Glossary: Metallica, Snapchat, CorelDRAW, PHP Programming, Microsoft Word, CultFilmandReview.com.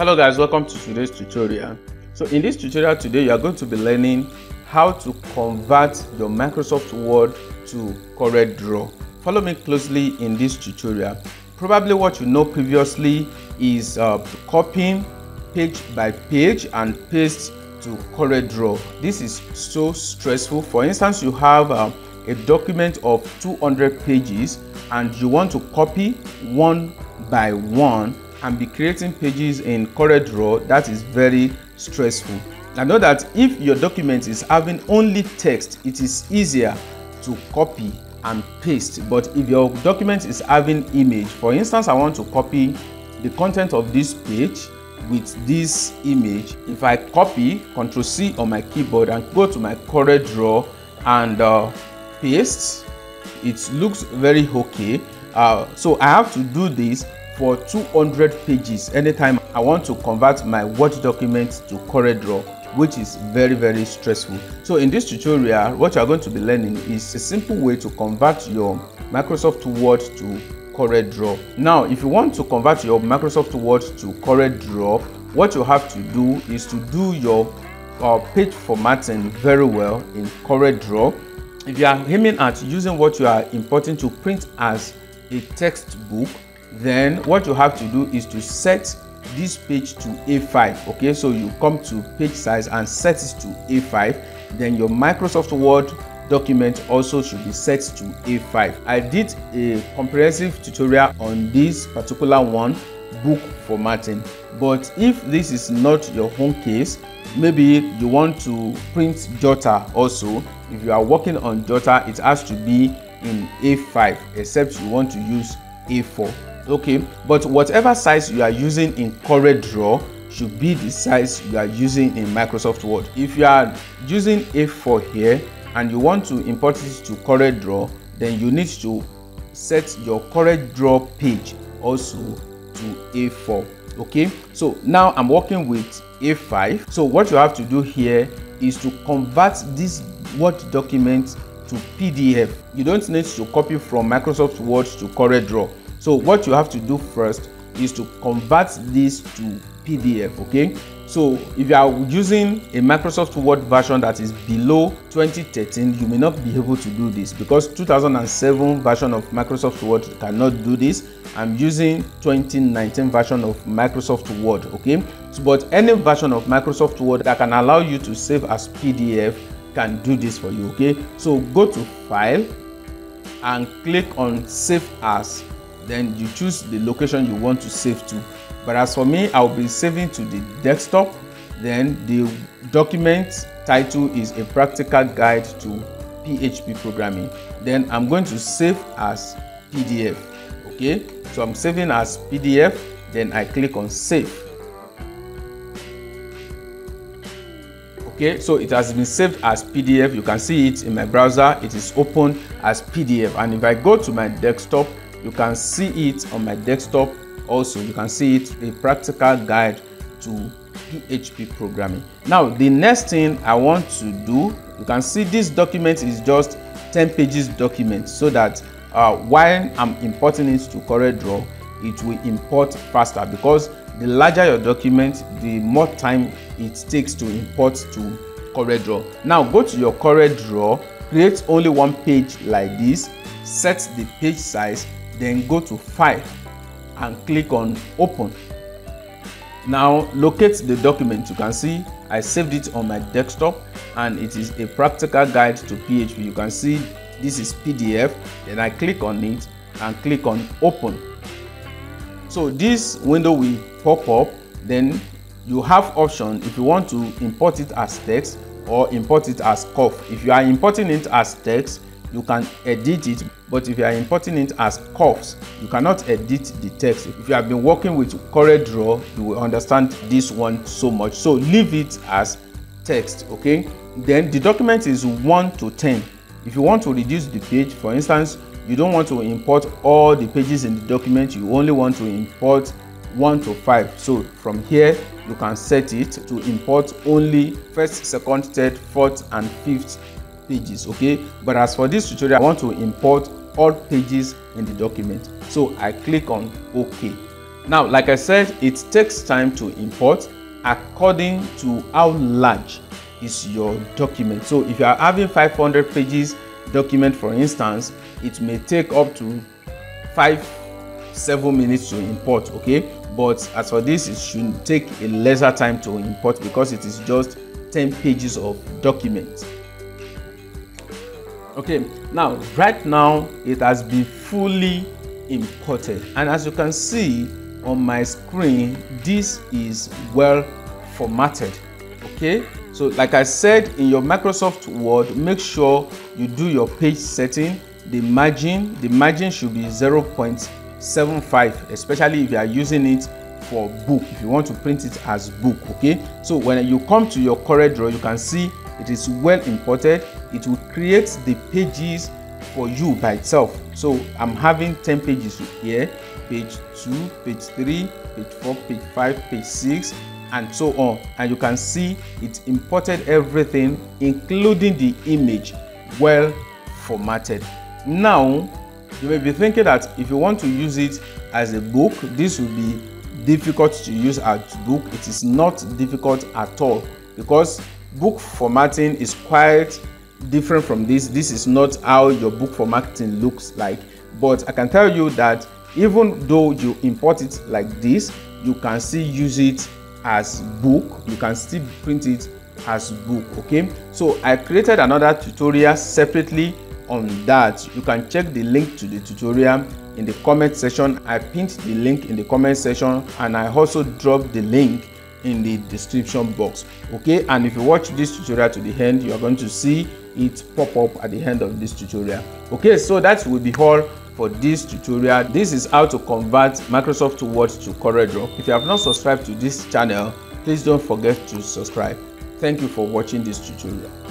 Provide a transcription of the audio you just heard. Hello guys, welcome to today's tutorial. So in this tutorial today, you are going to be learning how to convert your Microsoft Word to CorelDRAW. Follow me closely in this tutorial. Probably what you know previously is copying page by page and paste to CorelDRAW. This is so stressful. For instance, you have a document of 200 pages and you want to copy one by one and be creating pages in CorelDRAW. That is very stressful. Now know that if your document is having only text, it is easier to copy and paste. But if your document is having image, for instance, I want to copy the content of this page with this image. If I copy, Ctrl C on my keyboard and go to my CorelDRAW and paste, it looks very okay. So I have to do this for 200 pages anytime I want to convert my Word document to CorelDRAW, which is very stressful. So in this tutorial, what you are going to be learning is a simple way to convert your Microsoft Word to CorelDRAW. Now, if you want to convert your Microsoft Word to CorelDRAW, what you have to do is to do your page formatting very well in CorelDRAW. If you are aiming at using what you are importing to print as a textbook, then what you have to do is to set this page to A5. Okay, so you come to page size and set it to A5. Then your Microsoft Word document also should be set to A5. I did a comprehensive tutorial on this particular one, book formatting. But if this is not your home case, maybe you want to print Jotter also. If you are working on Jotter, it has to be in A5, except you want to use A4. Okay, but whatever size you are using in CorelDRAW should be the size you are using in Microsoft Word. If you are using A4 here and you want to import it to CorelDRAW, then you need to set your CorelDRAW page also to A4. Okay, so now I'm working with A5. So what you have to do here is to convert this Word document to PDF. You don't need to copy from Microsoft Word to CorelDRAW. So what you have to do first is to convert this to PDF, okay? So if you are using a Microsoft Word version that is below 2013, you may not be able to do this because 2007 version of Microsoft Word cannot do this. I'm using 2019 version of Microsoft Word, okay? So, but any version of Microsoft Word that can allow you to save as PDF can do this for you, okay? So go to File and click on Save As. Then you choose the location you want to save to. But as for me, I'll be saving to the desktop. Then the document title is A Practical Guide to PHP Programming. Then I'm going to save as PDF. Okay, so I'm saving as PDF. Then I click on Save. Okay, so it has been saved as PDF. You can see it in my browser. It is open as PDF. And if I go to my desktop, you can see it on my desktop also. You can see it, A Practical Guide to PHP Programming. Now, the next thing I want to do, you can see this document is just 10 pages document, so that while I'm importing it to CorelDRAW, it will import faster, because the larger your document, the more time it takes to import to CorelDRAW. Now, go to your CorelDRAW, create only one page like this, set the page size, then go to File and click on Open. Now locate the document. You can see I saved it on my desktop and it is A Practical Guide to PHP. You can see this is PDF. Then I click on it and click on Open. So this window will pop up. Then you have option if you want to import it as text or import it as curve. If you are importing it as text, you can edit it, but if you are importing it as curves, you cannot edit the text. If you have been working with CorelDRAW, you will understand this one so much. So leave it as text, okay? Then the document is 1 to 10. If you want to reduce the page, for instance, you don't want to import all the pages in the document, you only want to import 1 to 5. So from here, you can set it to import only 1st, 2nd, 3rd, 4th, and 5th pages, okay? But as for this tutorial, I want to import all pages in the document, so I click on OK. Now, like I said, it takes time to import according to how large is your document. So if you are having 500 pages document, for instance, it may take up to 5-7 minutes to import, okay? But as for this, it should take a lesser time to import because it is just 10 pages of document. Okay, now right now it has been fully imported, and as you can see on my screen, this is well formatted. Okay, so like I said, in your Microsoft Word, make sure you do your page setting. The margin should be 0.75, especially if you are using it for book, if you want to print it as book. Okay, so when you come to your CorelDRAW, you can see it is well imported. It will create the pages for you by itself. So I'm having 10 pages here, page 2, page 3, page 4, page 5, page 6, and so on. And you can see it imported everything, including the image, well formatted. Now, you may be thinking that if you want to use it as a book, this will be difficult to use as a book. It is not difficult at all because book formatting is quite different from this. This is not how your book formatting looks like, but I can tell you that even though you import it like this, you can still use it as book. You can still print it as book. Okay, so I created another tutorial separately on that. You can check the link to the tutorial in the comment section. I pinned the link in the comment section, and I also dropped the link in the description box. Okay, and if you watch this tutorial to the end, you are going to see it pop up at the end of this tutorial. Okay, so that will be all for this tutorial. This is how to convert Microsoft Word to CorelDRAW. If you have not subscribed to this channel, please don't forget to subscribe. Thank you for watching this tutorial.